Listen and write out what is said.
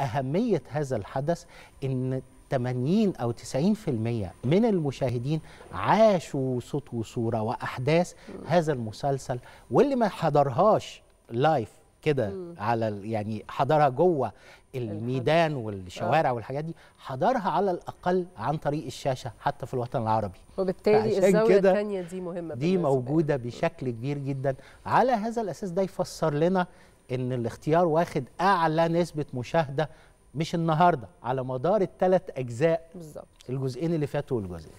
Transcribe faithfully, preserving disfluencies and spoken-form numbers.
أهمية هذا الحدث إن ثمانين أو تسعين بالمئة من المشاهدين عاشوا صوت وصورة وأحداث هذا المسلسل، واللي ما حضرهاش لايف كده على يعني حضرها جوه الميدان والشوارع والحاجات دي، حضرها على الأقل عن طريق الشاشة حتى في الوطن العربي. وبالتالي الزاوية الثانية دي مهمة، دي موجودة بشكل كبير جدا. على هذا الأساس ده يفسر لنا إن الاختيار واخد أعلى نسبة مشاهدة مش النهارده، على مدار الثلاث أجزاء بالظبط، الجزئين اللي فاتوا والجزء